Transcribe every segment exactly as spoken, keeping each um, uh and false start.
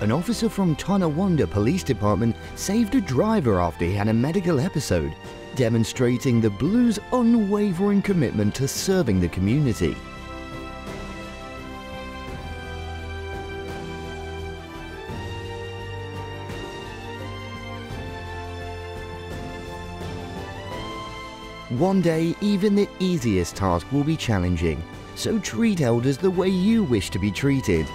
an officer from Tonawanda Police Department saved a driver after he had a medical episode, demonstrating the Blues' unwavering commitment to serving the community. One day, even the easiest task will be challenging, so treat elders the way you wish to be treated.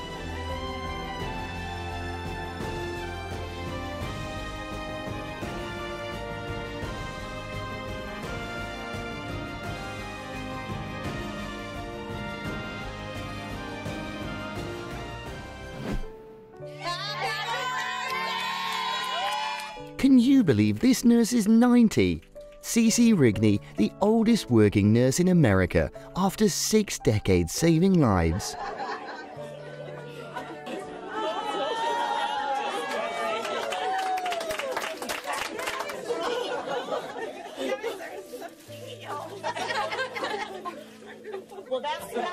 Can you believe this nurse is ninety? Cece Rigney, the oldest working nurse in America, after six decades saving lives. Well, that's not...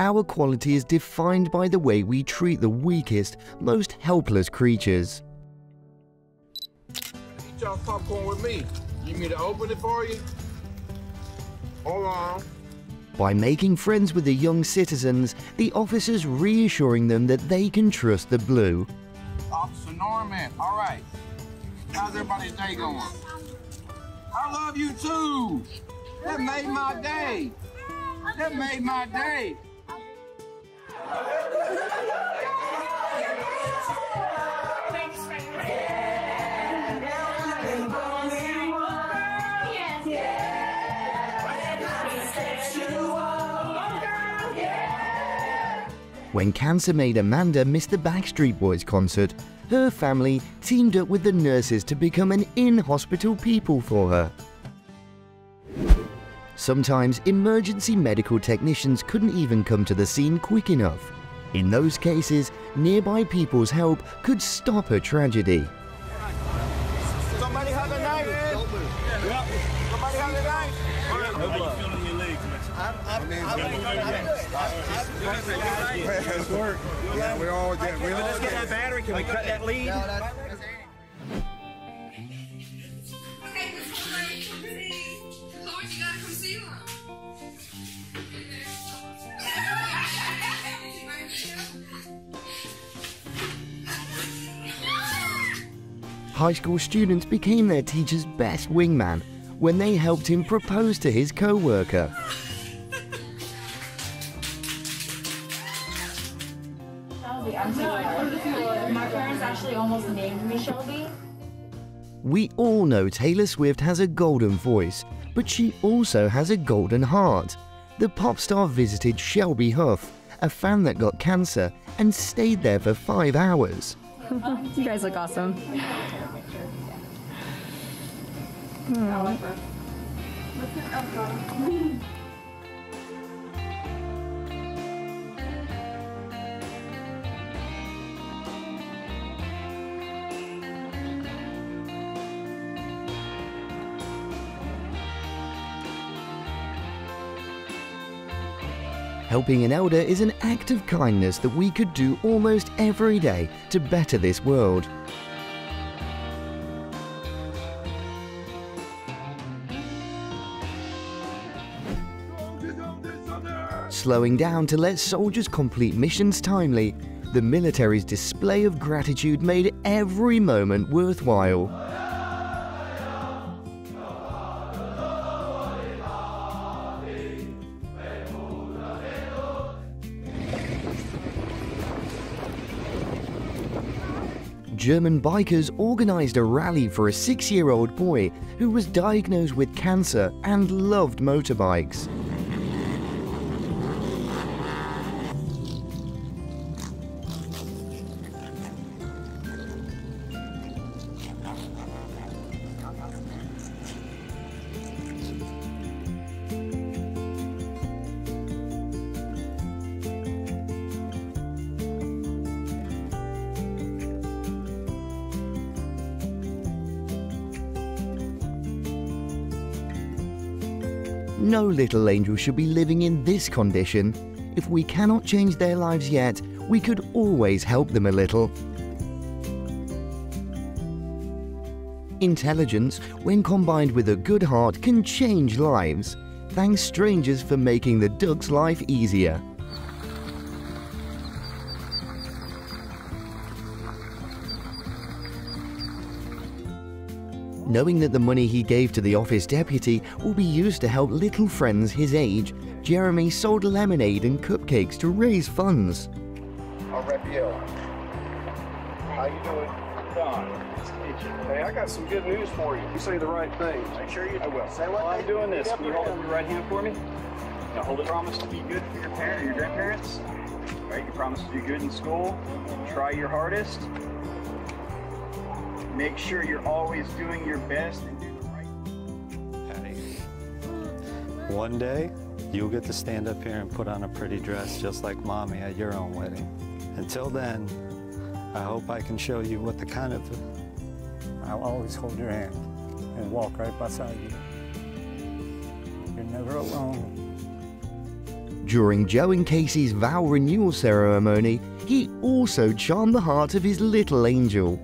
Our quality is defined by the way we treat the weakest, most helpless creatures. Eat y'all popcorn with me. You need me to open it for you? Hold on. By making friends with the young citizens, the officers reassuring them that they can trust the Blue. Officer Norman, all right. How's everybody's day going? I love you too. That made my day. That made my day. When cancer made Amanda miss the Backstreet Boys concert, her family teamed up with the nurses to become an in-hospital people for her. Sometimes emergency medical technicians couldn't even come to the scene quick enough. In those cases, nearby people's help could stop a tragedy. Somebody have a knife. Somebody have a knife. How you feeling your legs, man? I'm good. I'm good. It's work. We're all good. Let's get that battery. Can we cut that lead? High school students became their teacher's best wingman when they helped him propose to his co-worker. My parents actually almost named me Shelby. We all know Taylor Swift has a golden voice, but she also has a golden heart. The pop star visited Shelby Huff, a fan that got cancer, and stayed there for five hours. You guys look awesome. Mm. Helping an elder is an act of kindness that we could do almost every day to better this world. Slowing down to let soldiers complete missions timely, the military's display of gratitude made every moment worthwhile. German bikers organized a rally for a six-year-old boy who was diagnosed with cancer and loved motorbikes. No little angel should be living in this condition. If we cannot change their lives yet, we could always help them a little. Intelligence, when combined with a good heart, can change lives. Thanks strangers for making the duck's life easier. Knowing that the money he gave to the office deputy will be used to help little friends his age, Jeremy sold lemonade and cupcakes to raise funds. I'll rep you. How you doing? Don. Hey, I got some good news for you. You say the right thing. Make sure you do. I will. Say what? While I'm doing this, can you hold up your right hand for me? Now hold it. Promise to be good for your parents, your grandparents. All right, you promise to do good in school. Try your hardest. Make sure you're always doing your best and do the right thing. Hey. One day, you'll get to stand up here and put on a pretty dress just like Mommy at your own wedding. Until then, I hope I can show you what the kind of... I'll always hold your hand and walk right beside you. You're never alone. During Joe and Casey's vow renewal ceremony, he also charmed the heart of his little angel.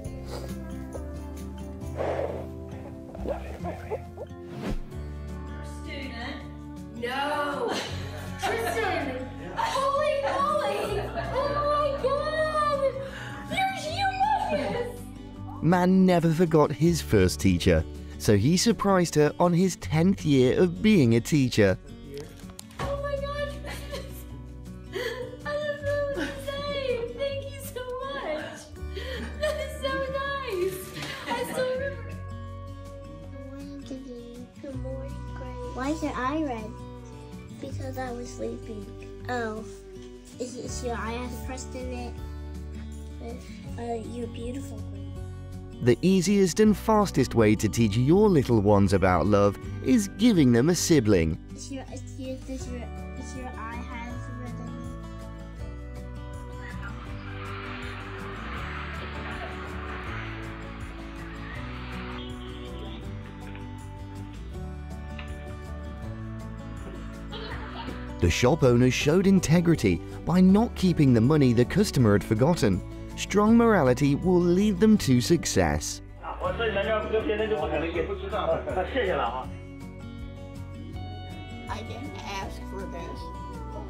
Man never forgot his first teacher, so he surprised her on his tenth year of being a teacher. Oh my gosh, I don't know what to say. Thank you so much. That is so nice. I still remember. Good morning, Diddy. Good morning, Grace. Why is your eye red? Because I was sleeping. Oh, is, is your eye pressed in it? Uh, you're beautiful, Grace. The easiest and fastest way to teach your little ones about love is giving them a sibling. Is your, is your, is your, is your eye has rhythm? The shop owner showed integrity by not keeping the money the customer had forgotten. Strong morality will lead them to success. I didn't ask for this.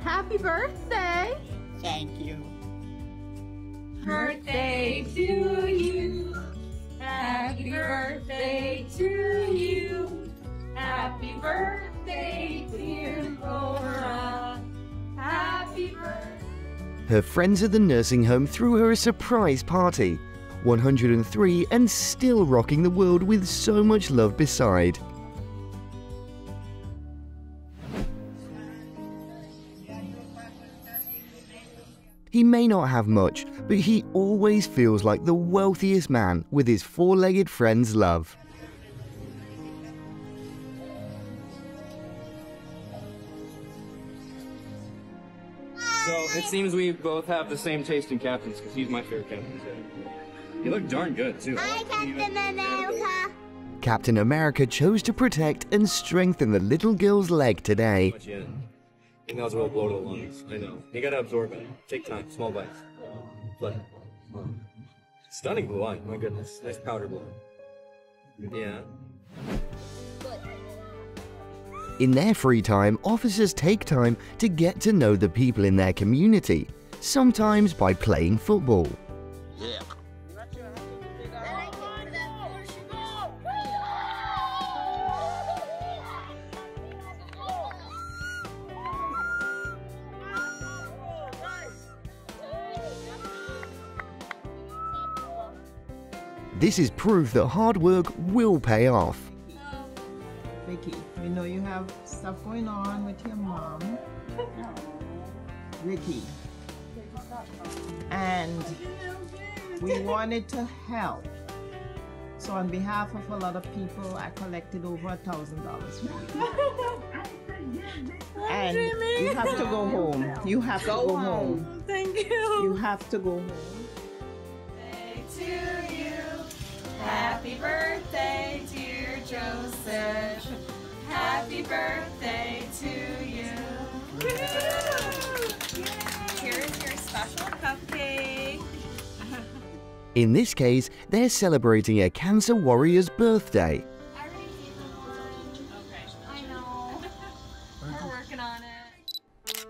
Happy birthday! Thank you. Birthday to you. Happy birthday to you. Happy birthday, dear Laura. Happy birthday. Her friends at the nursing home threw her a surprise party. one hundred and three and still rocking the world with so much love beside. He may not have much, but he always feels like the wealthiest man with his four-legged friend's love. So it seems we both have the same taste in captains, because he's my favorite captain. You look darn good, too. Hi, Captain America! Captain America chose to protect and strengthen the little girl's leg today. And that was a real blow to the lungs, I know. You gotta absorb it. Take time, small bites. Blood. Stunning blue eye, my goodness. Nice powder blue. Yeah. In their free time, officers take time to get to know the people in their community, sometimes by playing football. Yeah. This is proof that hard work will pay off. Ricky, we know you have stuff going on with your mom, Ricky, and we wanted to help. So on behalf of a lot of people, I collected over a thousand dollars for you. And you have to go home. You have to go home. Thank you. You have to go home. Say to you, happy birthday, dear Joseph. Happy birthday In this case, they're celebrating a cancer warrior's birthday. I already see the word. Okay. I know. We're working on it.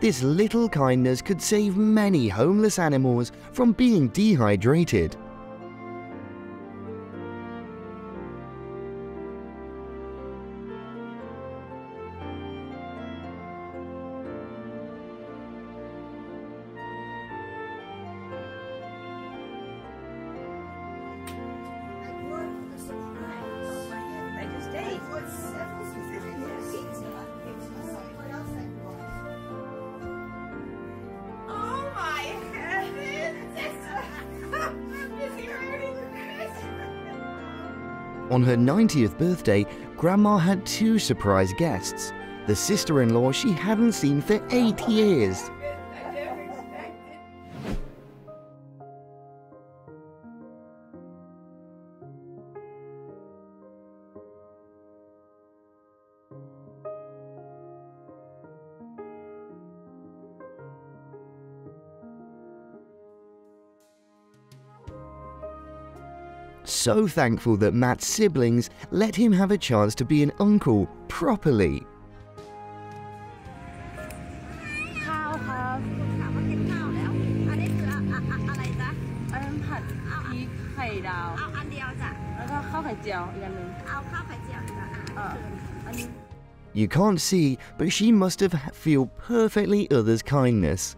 This little kindness could save many homeless animals from being dehydrated. On her ninetieth birthday, Grandma had two surprise guests, the sister-in-law she hadn't seen for eight years. So thankful that Matt's siblings let him have a chance to be an uncle properly. You can't see, but she must have felt perfectly others' kindness.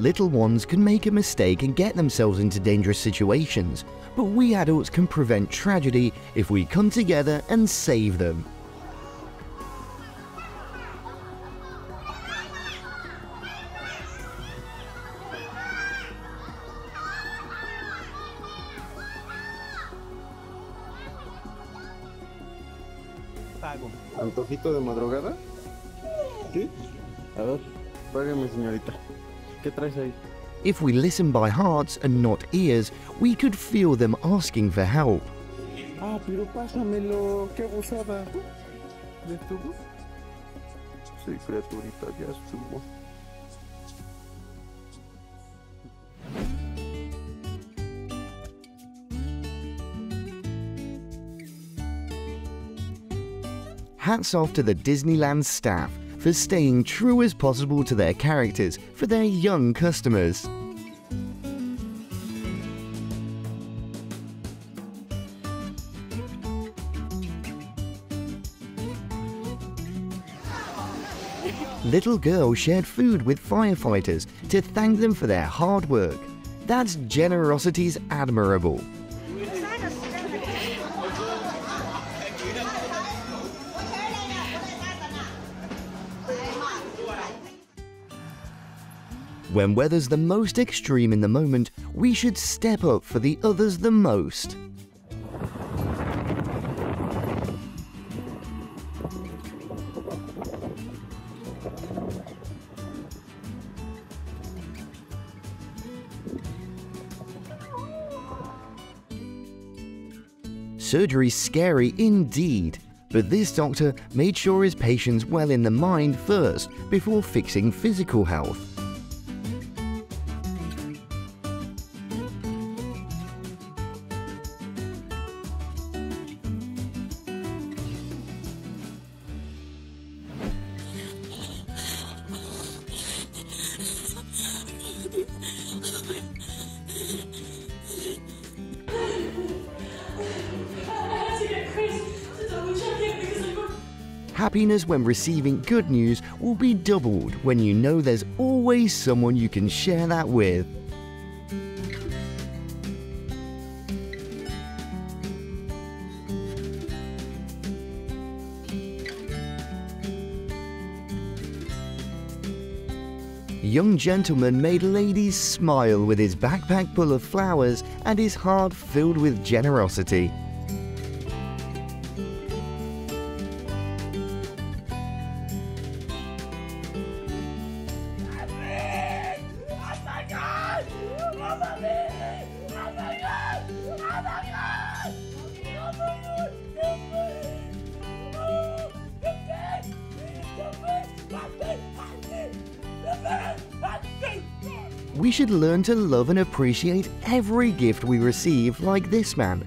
Little ones can make a mistake and get themselves into dangerous situations, but we adults can prevent tragedy if we come together and save them. ¿Antojito de madrugada? Sí. A ver, págame, señorita. If we listen by hearts and not ears, we could feel them asking for help. Ah, pero pásamelo, qué abusada. ¿Ya estuvo? Sí, criaturita, ya estuvo. Hats off to the Disneyland staff for staying true as possible to their characters for their young customers. Little girl shared food with firefighters to thank them for their hard work. That's generosity's admirable. When weather's the most extreme in the moment, we should step up for the others the most. Surgery's scary indeed, but this doctor made sure his patient's well in the mind first before fixing physical health. Happiness when receiving good news will be doubled when you know there's always someone you can share that with. Young gentleman made ladies smile with his backpack full of flowers and his heart filled with generosity. Oh my God! We should learn to love and appreciate every gift we receive, like this man.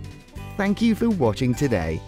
Thank you for watching today.